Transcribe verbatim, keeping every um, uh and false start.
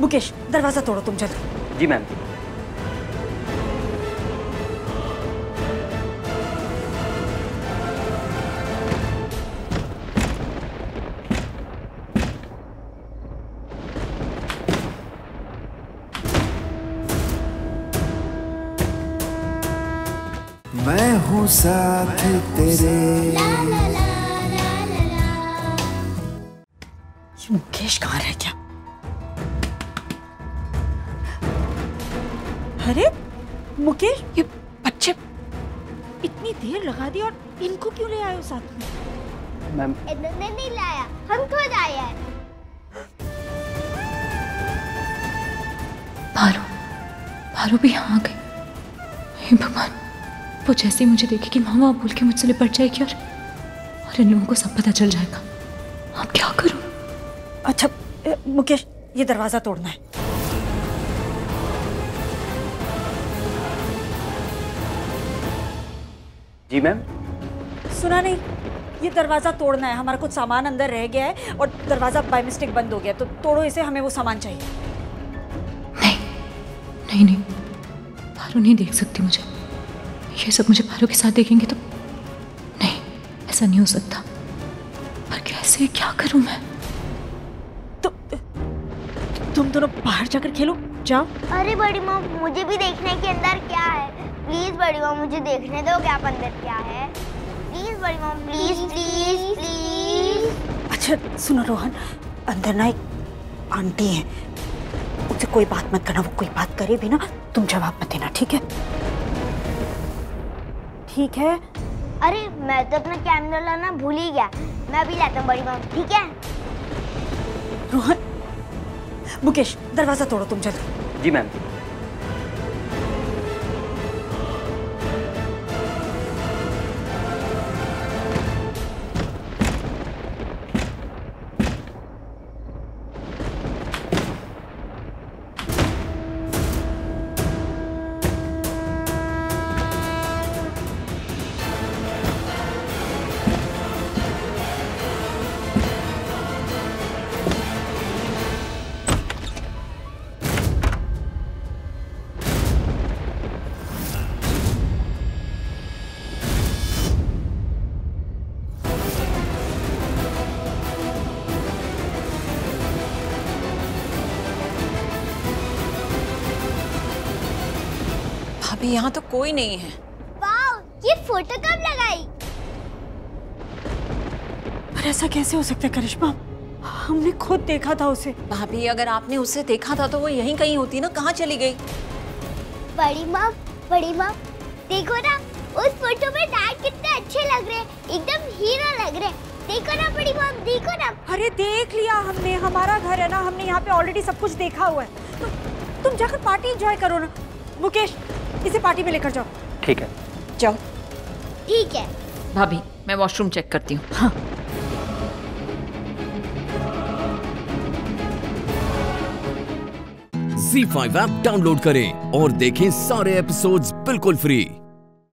मुकेश दरवाजा तोड़ो तुम जल्दी। जी मैम। मैं हूँ साथ तेरे। ये मुकेश कहाँ रह गया? अरे मुकेश ये बच्चे इतनी देर लगा दी और इनको क्यों ले आए हो साथ में? मैम इन्होंने नहीं लाया, हम खुद आए हैं। भारू, भारू भी यहाँ आ गई। हे भगवान, वो जैसे ही मुझे देखेगी माँ वहाँ बोल के मुझसे लिपट जाएगी और और इन लोगों को सब पता चल जाएगा। आप क्या करूँ? अच्छा मुकेश ये दरवाजा तोड़ना है। जी मैम। सुना नहीं, ये दरवाजा तोड़ना है, हमारा कुछ सामान अंदर रह गया है और दरवाजा बाय मिस्टेक बंद हो गया, तो तोड़ो इसे, हमें वो सामान चाहिए। नहीं नहीं नहीं, भारू नहीं देख सकती मुझे, ये सब मुझे भारू के साथ देखेंगे तो नहीं, ऐसा नहीं हो सकता। पर कैसे क्या करूं मैं? तो, तुम दोनों बाहर जाकर खेलो, जाओ। अरे बड़ी माँ मुझे भी देखना है कि अंदर क्या है, प्लीज बड़ी माँ मुझे देखने दो कि आप अंदर क्या है, प्लीज बड़ी माँ, प्लीज प्लीज प्लीज। अच्छा सुनो रोहन, अंदर ना एक आंटी है, उससे कोई बात मत करना, वो कोई बात करे भी ना तुम जवाब मत देना, ठीक है? ठीक है। अरे मैं तो अपना कैमरा लाना भूल ही गया, मैं अभी लाता हूँ बड़ी माँ, ठीक है? रोहन, मुकेश दरवाजा तोड़ो तुम जल्दी। जी मैम। अभी यहाँ तो कोई नहीं है। वाव, ये फोटो कब लगाई? पर ऐसा कैसे हो सकता है करिश्मा, हमने खुद देखा था उसे। भाभी अगर आपने उसे देखा था तो वो यहीं कहीं होती ना, कहाँ चली गई? बड़ी माँ, बड़ी माँ देखो ना, उस फोटो में डैड कितने अच्छे लग रहे, एकदम हीरो लग रहे, देखो ना बड़ी माँ, देखो ना। अरे देख लिया हमने, हमारा घर है ना, हमने यहाँ पे ऑलरेडी सब कुछ देखा हुआ है। तो, तुम जाकर पार्टी एंजॉय करो ना। मुकेश इसे पार्टी में लेकर जाओ। ठीक है जाओ। ठीक है भाभी, मैं वॉशरूम चेक करती हूँ। हाँ। जी फाइव ऐप डाउनलोड करें और देखें सारे एपिसोड्स बिल्कुल फ्री।